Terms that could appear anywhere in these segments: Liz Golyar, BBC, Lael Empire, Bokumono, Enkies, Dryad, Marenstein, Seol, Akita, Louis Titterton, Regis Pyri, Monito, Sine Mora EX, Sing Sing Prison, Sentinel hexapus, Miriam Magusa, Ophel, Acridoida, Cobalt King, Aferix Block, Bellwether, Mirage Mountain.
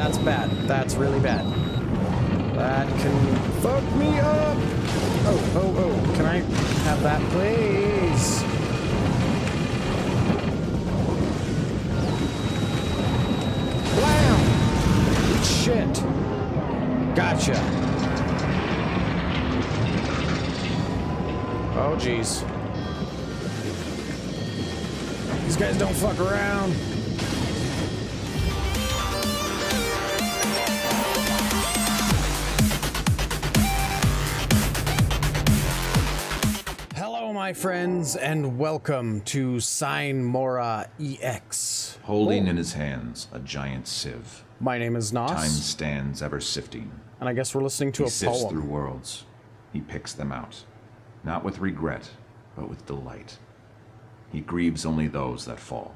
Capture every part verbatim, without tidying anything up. That's bad. That's really bad. That can fuck me up. Oh, oh, oh. Can I have that, please? Wow! Shit. Gotcha. Oh, jeez. These guys don't fuck around. Hello, my friends, and welcome to Sine Mora E X. Holding Whoa. in his hands a giant sieve. My name is Nos. Time stands ever sifting. And I guess we're listening to he a poem. He sifts through worlds. He picks them out. Not with regret, but with delight. He grieves only those that fall.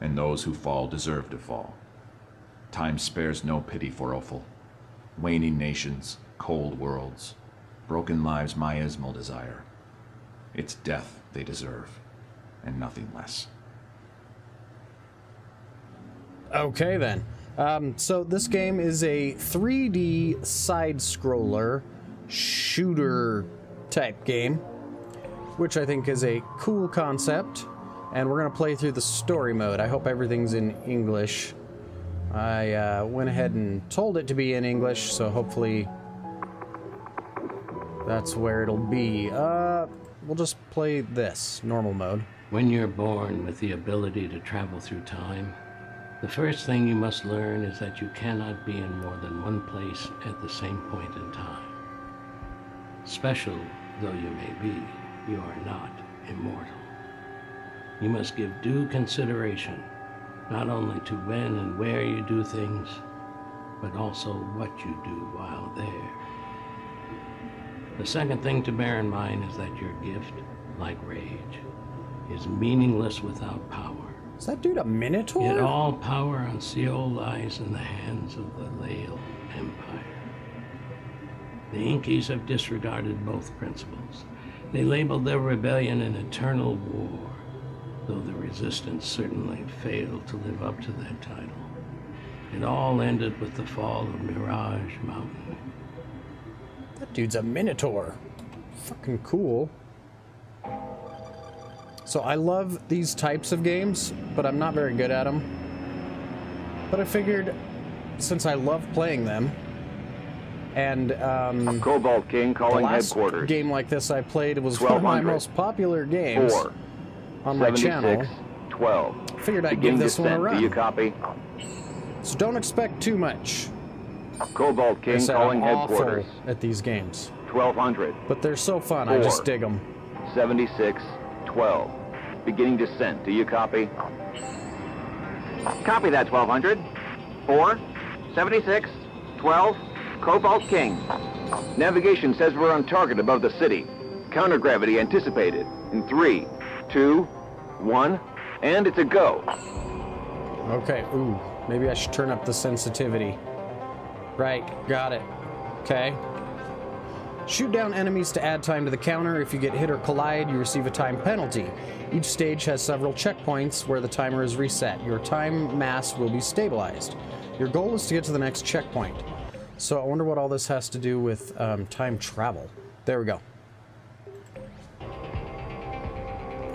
And those who fall deserve to fall. Time spares no pity for Ophel. Waning nations, cold worlds, broken lives my Ismal desire. It's death they deserve, and nothing less. Okay then. Um, so this game is a three D side-scroller shooter type game, which I think is a cool concept, and we're gonna play through the story mode. I hope everything's in English. I uh, went ahead and told it to be in English, so hopefully that's where it'll be. Uh, we'll just play this, normal mode. When you're born with the ability to travel through time, the first thing you must learn is that you cannot be in more than one place at the same point in time. Special though you may be, you are not immortal. You must give due consideration, not only to when and where you do things, but also what you do while there. The second thing to bear in mind is that your gift, like rage, is meaningless without power. Is that dude a minotaur? Yet all power on Seol lies in the hands of the Lael Empire. The Enkies have disregarded both principles. They labeled their rebellion an eternal war, though the resistance certainly failed to live up to that title. It all ended with the fall of Mirage Mountain. That dude's a minotaur. Fucking cool. So I love these types of games, but I'm not very good at them. But I figured, since I love playing them, and um, Cobalt King calling the last headquarters. Game like this I played was one of my most popular games four, on my channel. twelve. Figured I'd give this one a run. Do you copy? So don't expect too much. Cobalt King calling headquarters at these games. twelve hundred. But they're so fun. Four, I just dig them. seventy-six twelve. Beginning descent. Do you copy? Copy that, twelve hundred. four seventy-six twelve. Cobalt King. Navigation says we're on target above the city. Countergravity anticipated in three, two, one, and it's a go. Okay, ooh, maybe I should turn up the sensitivity. Right, got it. Okay. Shoot down enemies to add time to the counter. If you get hit or collide, you receive a time penalty. Each stage has several checkpoints where the timer is reset. Your time mass will be stabilized. Your goal is to get to the next checkpoint. So I wonder what all this has to do with um, time travel. There we go.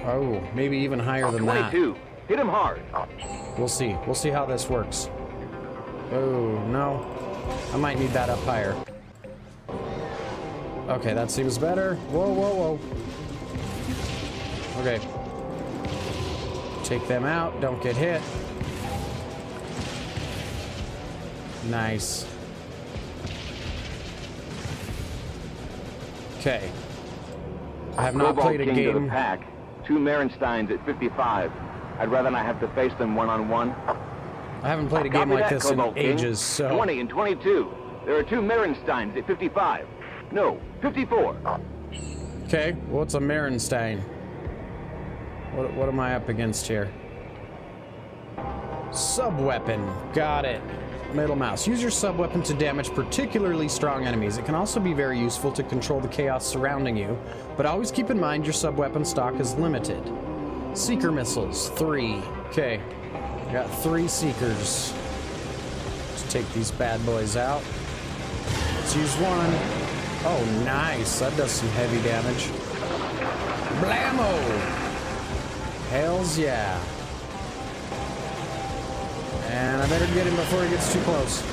Oh, maybe even higher than that. twenty-two. Hit him hard. We'll see. We'll see how this works. Oh, no. I might need that up higher. Okay, that seems better. Whoa, whoa, whoa. Okay. Take them out. Don't get hit. Nice. Okay. I have not Cobalt played a King game. To the pack. Two Marensteins at fifty-five. I'd rather not have to face them one on one. I haven't played a game Copy like that, this Cobalt in King. Ages, so. twenty and twenty-two. There are two Marensteins at fifty-five. No, fifty-four. Okay, what's a Marenstein? What, what am I up against here? Subweapon. Got it. Middle mouse. Use your subweapon to damage particularly strong enemies. It can also be very useful to control the chaos surrounding you, but always keep in mind your subweapon stock is limited. Seeker missiles, three. Okay, got three seekers. take these bad boys out. Let's use one. Oh, nice. That does some heavy damage. Blammo! Hells yeah. And I better get him before he gets too close.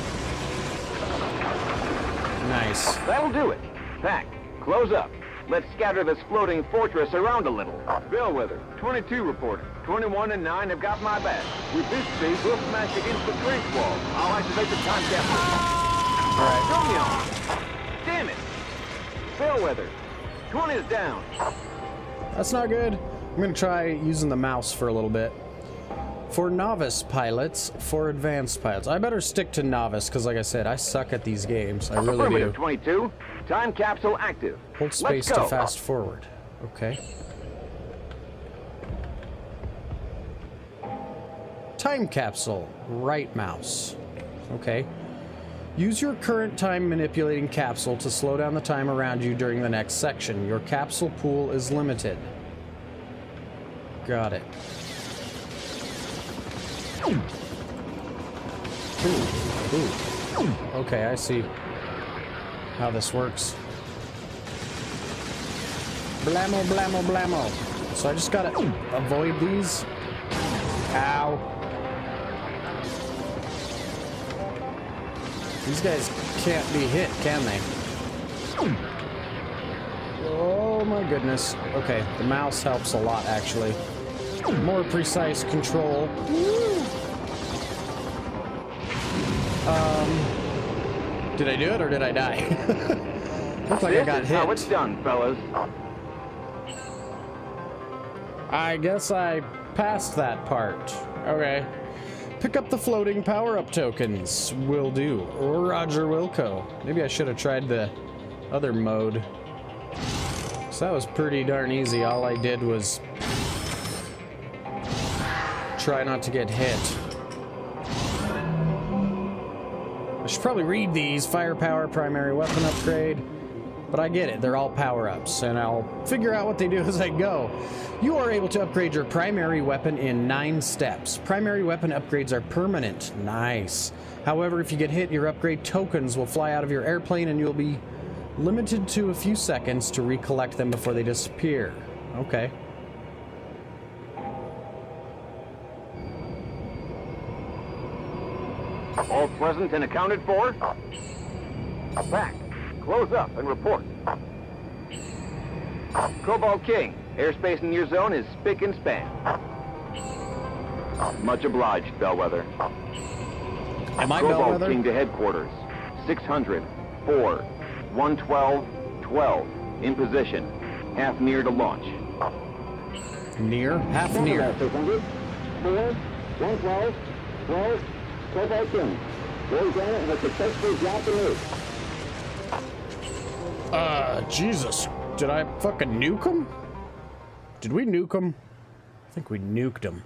Nice. That'll do it. Pack. Close up. Let's scatter this floating fortress around a little. Bellwether, twenty-two reporting. twenty-one and nine have got my back. With this speed, we'll smash against the trench wall. I'll activate the time capsule. All right. Throw me on. Damn it. Bellwether, twenty is down. That's not good. I'm going to try using the mouse for a little bit. For novice pilots, for advanced pilots. I better stick to novice, because like I said, I suck at these games. I really do. twenty-two, time capsule active. Hold space to fast forward. Okay. Time capsule, right mouse. Okay. Use your current time manipulating capsule to slow down the time around you during the next section. Your capsule pool is limited. Got it. Ooh. Ooh. Okay, I see how this works. Blammo, blammo, blammo. So I just gotta avoid these. Ow. These guys can't be hit, can they? Oh my goodness. Okay, the mouse helps a lot, actually. More precise control. Um, did I do it or did I die? Looks like I got hit. How it's done, fellas. I guess I passed that part. Okay. Pick up the floating power-up tokens. Will do. Roger Wilco. Maybe I should have tried the other mode. So that was pretty darn easy. All I did was try not to get hit. I should probably read these. Firepower, primary weapon upgrade. But I get it, they're all power-ups, and I'll figure out what they do as I go. You are able to upgrade your primary weapon in nine steps. Primary weapon upgrades are permanent. Nice. However, if you get hit, your upgrade tokens will fly out of your airplane, and you'll be limited to a few seconds to recollect them before they disappear. Okay. All present and accounted for? Back. Close up and report. Cobalt King, airspace in your zone is spick and span. Much obliged, Bellwether. Am I Cobalt Bellwether? King to headquarters. six hundred, four, one twelve, twelve. In position. Half near to launch. Near? Half near. six hundred, four, one twelve, twelve. Cobalt King. Goes down and has successfully dropped the move. Uh, Jesus. Did I fucking nuke him? Did we nuke him? I think we nuked him.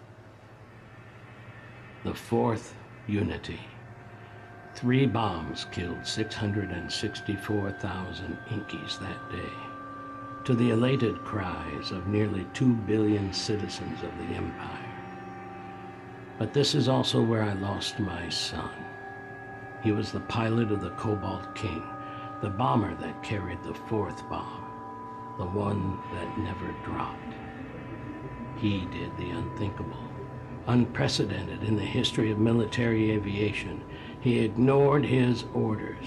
The fourth unity. Three bombs killed six hundred sixty-four thousand Enkies that day, to the elated cries of nearly two billion citizens of the Empire. But this is also where I lost my son. He was the pilot of the Cobalt King. The bomber that carried the fourth bomb, the one that never dropped. He did the unthinkable, unprecedented in the history of military aviation. He ignored his orders.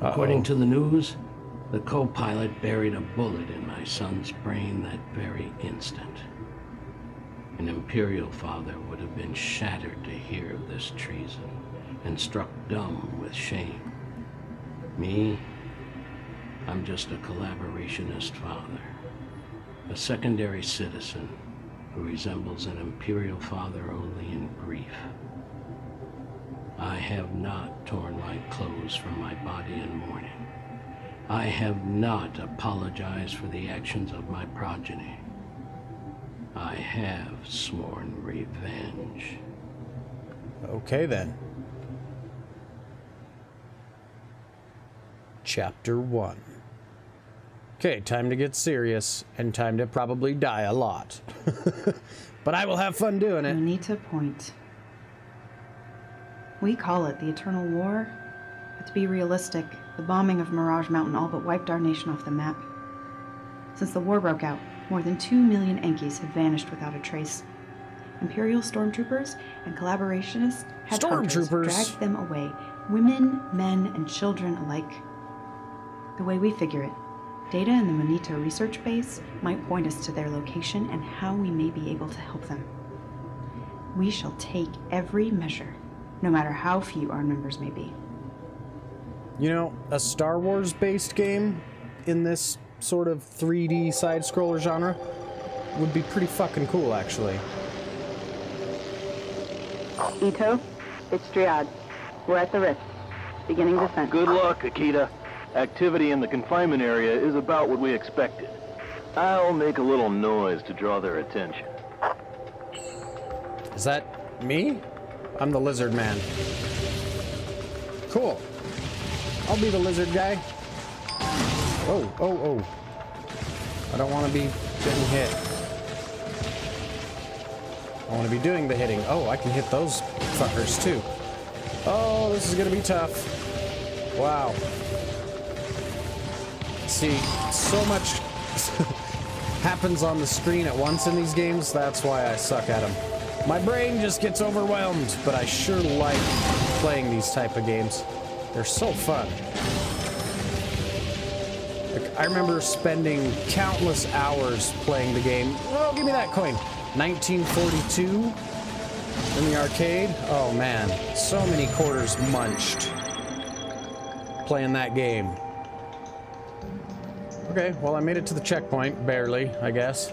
Uh-oh. According to the news, the co-pilot buried a bullet in my son's brain that very instant. An imperial father would have been shattered to hear of this treason and struck dumb with shame. Me, I'm just a collaborationist father, a secondary citizen who resembles an imperial father only in grief. I have not torn my clothes from my body in mourning. I have not apologized for the actions of my progeny. I have sworn revenge. Okay then. Chapter one. Okay, time to get serious and time to probably die a lot. But I will have fun doing it. Monito Point. We call it the Eternal War, but to be realistic, the bombing of Mirage Mountain all but wiped our nation off the map. Since the war broke out, more than two million Enkies have vanished without a trace. Imperial stormtroopers and collaborationists had dragged them away, women, men, and children alike. The way we figure it, data in the Monito research base might point us to their location and how we may be able to help them. We shall take every measure, no matter how few our members may be. You know, a Star Wars-based game in this sort of three D side-scroller genre would be pretty fucking cool, actually. Ito, it's Dryad. We're at the rift. Beginning descent. Good luck, Akita. Activity in the confinement area is about what we expected. I'll make a little noise to draw their attention. Is that me? I'm the lizard man. Cool. I'll be the lizard guy. Oh, oh, oh. I don't want to be getting hit. I want to be doing the hitting. Oh, I can hit those fuckers too. Oh, this is going to be tough. Wow. See, so much happens on the screen at once in these games, that's why I suck at them. My brain just gets overwhelmed, but I sure like playing these type of games. They're so fun. Like, I remember spending countless hours playing the game. Oh, give me that coin. nineteen forty-two. In the arcade? Oh man, so many quarters munched playing that game. Okay, well I made it to the checkpoint, barely, I guess.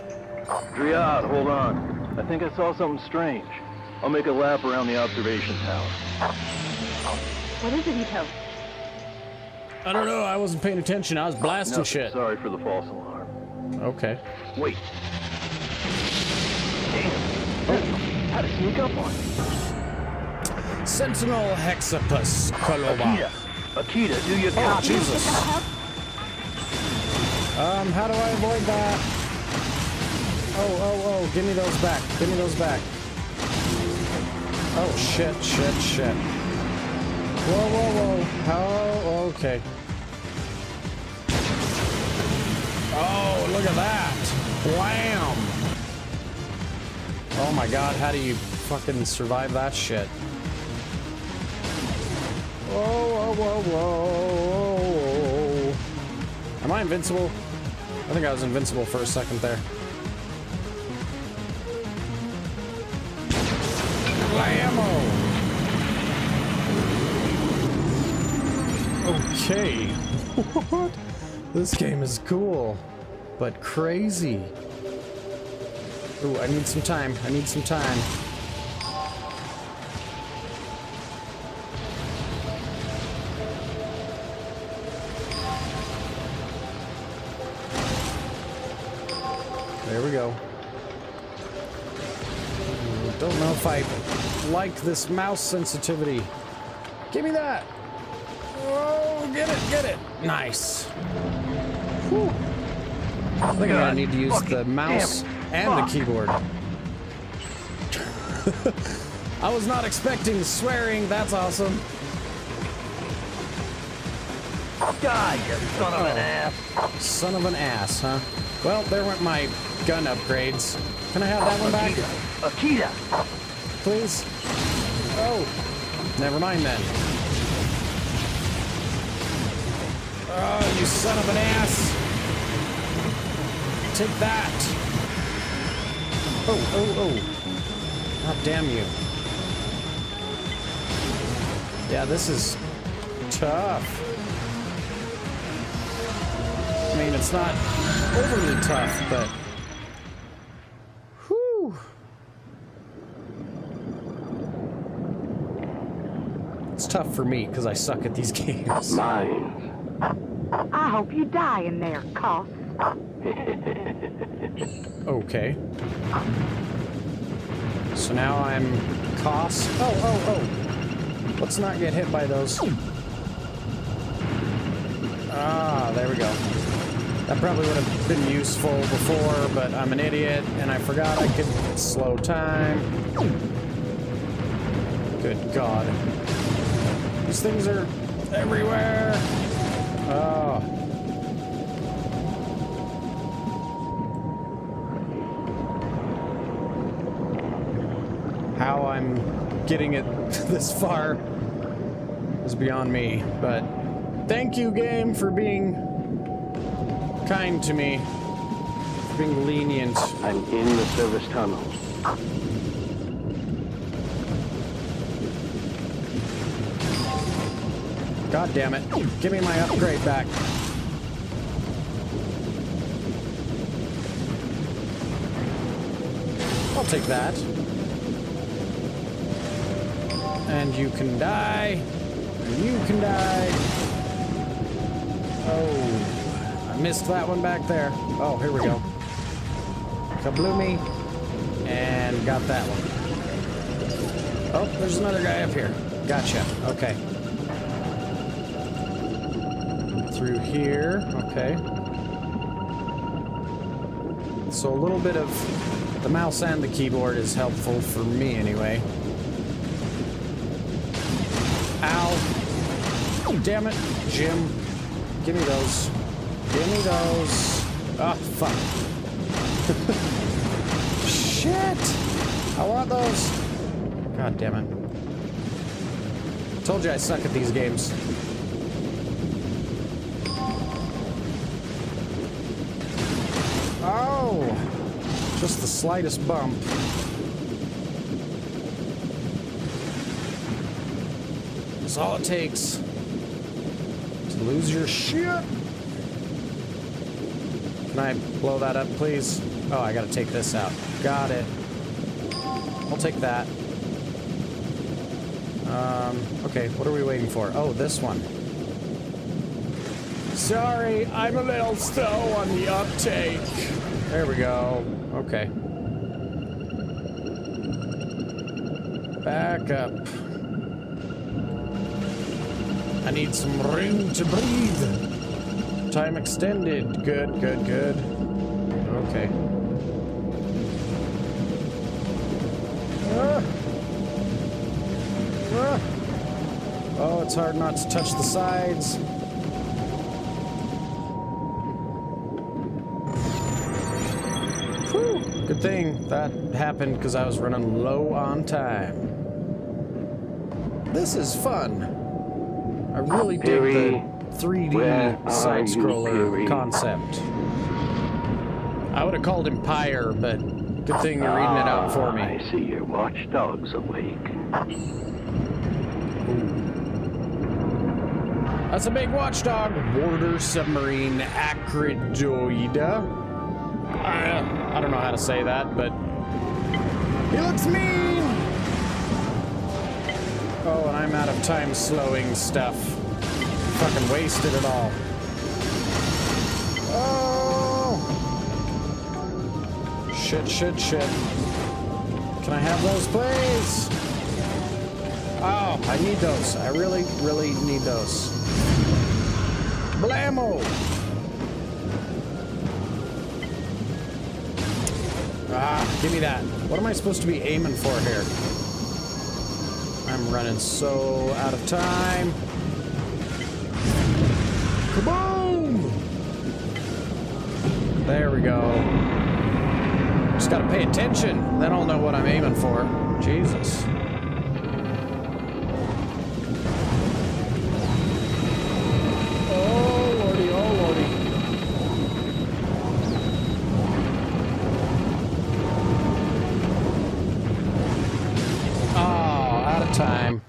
Dryad, hold on. I think I saw something strange. I'll make a lap around the observation tower. What is it, Ito? I don't know, I wasn't paying attention. I was blasting no, shit. Sorry for the false alarm. Okay. Wait. Damn. Oh. How to sneak up on it. Sentinel hexapus, Akita, Akita, do you oh, copy? Jesus. Um, how do I avoid that? Oh, oh, oh, give me those back. Give me those back. Oh, shit, shit, shit. Whoa, whoa, whoa. Oh, okay. Oh, look at that. Wham! Oh my god, how do you fucking survive that shit? Whoa, whoa, whoa, whoa. Am I invincible? I think I was invincible for a second there. Blammo! Okay. What? This game is cool, but crazy. Ooh, I need some time. I need some time. There we go. Don't know if I like this mouse sensitivity. Give me that! Oh, get it, get it! Nice. Whew. I think I'm gonna need to use the mouse. And the keyboard. I was not expecting swearing. That's awesome. God, you son oh. of an ass. Son of an ass, huh? Well, there went my gun upgrades. Can I have that one back? Akita. Please? Oh. Never mind then. Oh, you son of an ass. Take that. Oh, oh, oh. God damn you. Yeah, this is tough. I mean, it's not overly tough, but... Whew. It's tough for me, because I suck at these games. Mine. I hope you die in there, Carl. Okay. So now I'm cost. Oh, oh, oh. Let's not get hit by those. Ah, there we go. That probably would have been useful before, but I'm an idiot and I forgot I could slow time. Good God. These things are everywhere. Oh. How I'm getting it this far is beyond me, but thank you, game, for being kind to me, for being lenient. I'm in the service tunnel. God damn it. Give me my upgrade back. I'll take that. And you can die. And you can die. Oh, I missed that one back there. Oh, here we go. Kabloomy. And got that one. Oh, there's another guy up here. Gotcha. Okay. Through here, okay. So a little bit of the mouse and the keyboard is helpful for me anyway. Ow. Damn it, Jim. Give me those. Give me those. Ah, fuck. Shit. I want those. God damn it. Told you I suck at these games. Just the slightest bump. That's all it takes to lose your shit. Can I blow that up, please? Oh, I gotta take this out. Got it. I'll take that. Um, okay, what are we waiting for? Oh, this one. Sorry, I'm a little slow on the uptake. There we go. Okay. Back up. I need some room to breathe. Time extended. Good, good, good. Okay. Ah. Ah. Oh, it's hard not to touch the sides. Good thing that happened because I was running low on time. This is fun. I really dig the three D side-scroller concept. I would have called him Pyre, but good thing you're reading it out for me. I see your watchdog's awake. That's a big watchdog. Water submarine Acridoida. I, I don't know how to say that, but he looks mean! Oh, and I'm out of time slowing stuff. Fucking wasted it all. Oh! Shit, shit, shit. Can I have those, please? Oh, I need those. I really, really need those. Blammo! Ah, give me that. What am I supposed to be aiming for here? I'm running so out of time. Kaboom! There we go. Just gotta pay attention. Then I'll know what I'm aiming for. Jesus. Oh, lordy, oh, lordy. Time.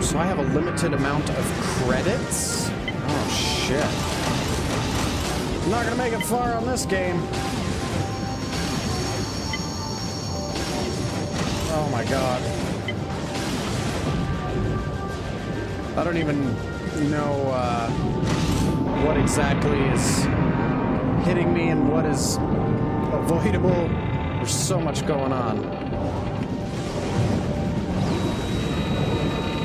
So I have a limited amount of credits? Oh, shit. I'm not gonna make it far on this game. Oh, my God. I don't even know uh, what exactly is hitting me and what is avoidable. There's so much going on.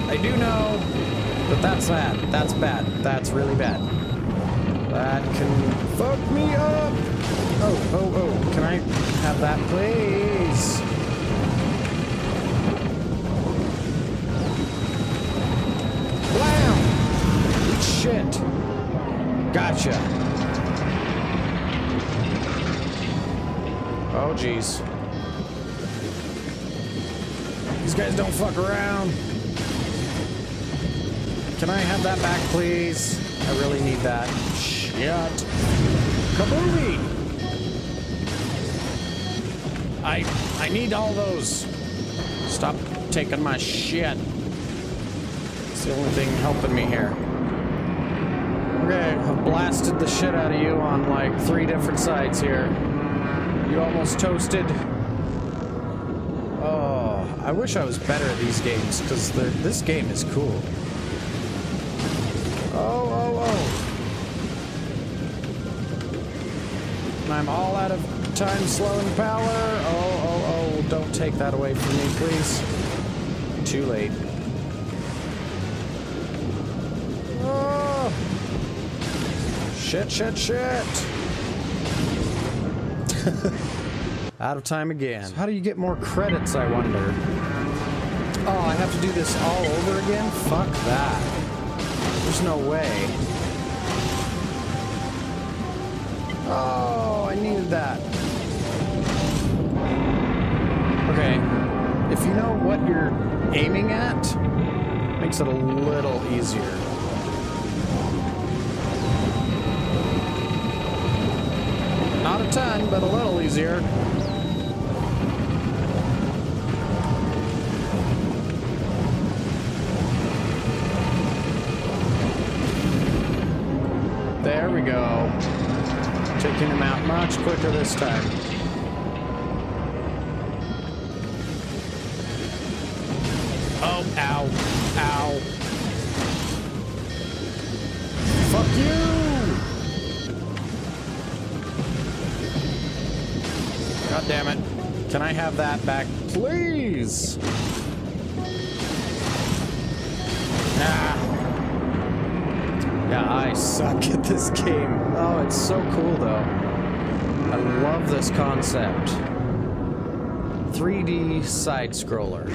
I do know that that's bad. That's bad. That's really bad. That can fuck me up. Oh, oh, oh. Can I have that, please? shit. Gotcha. Oh, geez. These guys don't fuck around. Can I have that back, please? I really need that. Shit. Kabooey! I I need all those. Stop taking my shit. It's the only thing helping me here. Okay, I've blasted the shit out of you on like three different sides here. You almost toasted. Oh, I wish I was better at these games because this game is cool. Oh, oh, oh. And I'm all out of time, slow, and power. Oh, oh, oh, don't take that away from me, please. Too late. Oh! Shit, shit, shit! Out of time again. So how do you get more credits, I wonder? Oh, I have to do this all over again? Fuck that. There's no way. Oh, I needed that. Okay, if you know what you're aiming at, makes it a little easier. Not a ton, but a little easier. There we go. Taking him out much quicker this time. Oh, ow, ow. Fuck you! God damn it. Can I have that back, please? Ah. Yeah, I suck at this game. Oh, it's so cool, though. I love this concept. three D side-scroller.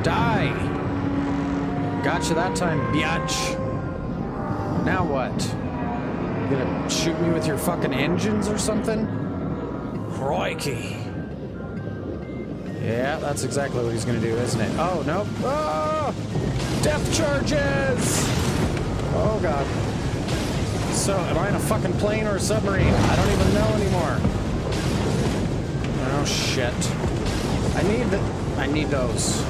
Die! Gotcha that time, biatch! Now what? You gonna shoot me with your fucking engines or something? Crikey! Yeah, that's exactly what he's gonna do, isn't it? Oh, no! Oh! Depth charges! Oh, God. So, am I in a fucking plane or a submarine? I don't even know anymore. Oh, shit. I need the... I need those.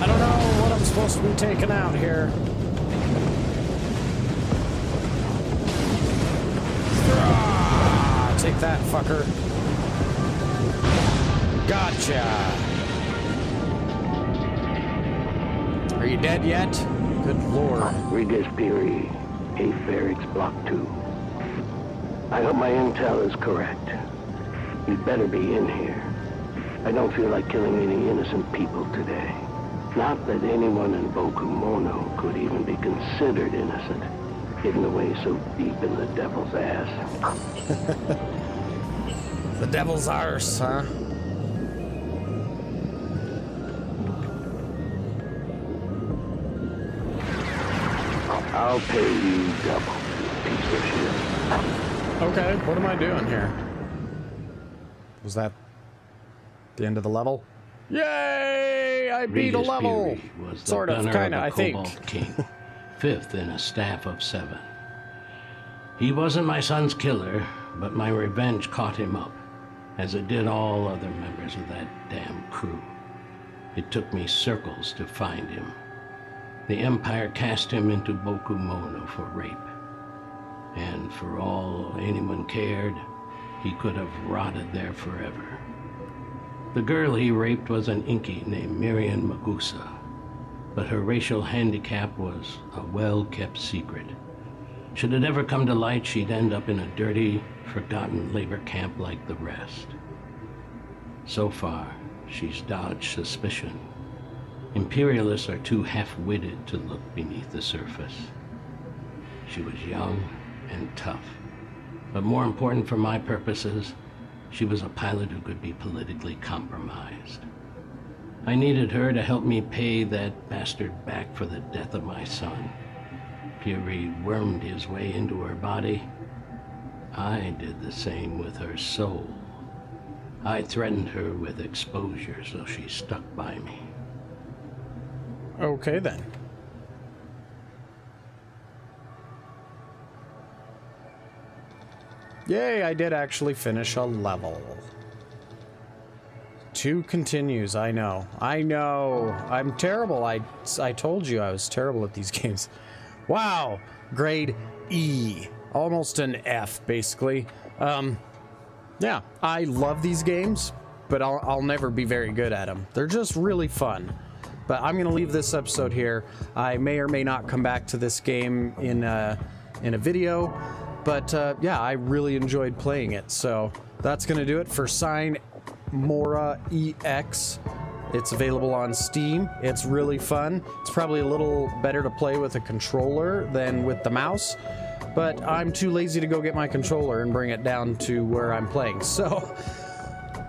I don't know what I'm supposed to be taking out here. Ah, take that, fucker. Gotcha. Are you dead yet? Good lord. Regis Pyri, Aferix Block two. I hope my intel is correct. You'd better be in here. I don't feel like killing any innocent people today. Not that anyone in Bokumono could even be considered innocent, hidden away so deep in the devil's ass. The devil's arse, huh? I'll pay you double, you piece of shit. Okay, what am I doing here? Was that the end of the level? Yay! I beat Regis a level, was sort of, kind of, I think. Cobalt King, fifth in a staff of seven. He wasn't my son's killer, but my revenge caught him up, as it did all other members of that damn crew. It took me circles to find him. The Empire cast him into Bokumono for rape. And for all anyone cared, he could have rotted there forever. The girl he raped was an Enkie named Miriam Magusa, but her racial handicap was a well-kept secret. Should it ever come to light, she'd end up in a dirty, forgotten labor camp like the rest. So far, she's dodged suspicion. Imperialists are too half-witted to look beneath the surface. She was young and tough. But more important for my purposes, she was a pilot who could be politically compromised. I needed her to help me pay that bastard back for the death of my son. Pyri wormed his way into her body. I did the same with her soul. I threatened her with exposure, so she stuck by me. Okay, then. Yay, I did actually finish a level. Two continues, I know. I know. I'm terrible. I, I told you I was terrible at these games. Wow. Grade E. Almost an F, basically. Um, yeah, I love these games, but I'll, I'll never be very good at them. They're just really fun. But I'm going to leave this episode here. I may or may not come back to this game in a, in a video. But, uh, yeah, I really enjoyed playing it. So that's going to do it for Sine Mora E X. It's available on Steam. It's really fun. It's probably a little better to play with a controller than with the mouse. But I'm too lazy to go get my controller and bring it down to where I'm playing. So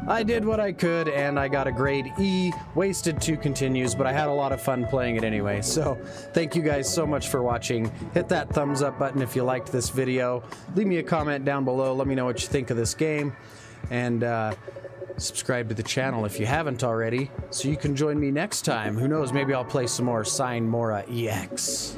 I did what I could, and I got a grade E. Wasted two continues, but I had a lot of fun playing it anyway. So thank you guys so much for watching. Hit that thumbs up button if you liked this video. Leave me a comment down below. Let me know what you think of this game. And uh, subscribe to the channel if you haven't already, so you can join me next time. Who knows, maybe I'll play some more Sine Mora E X.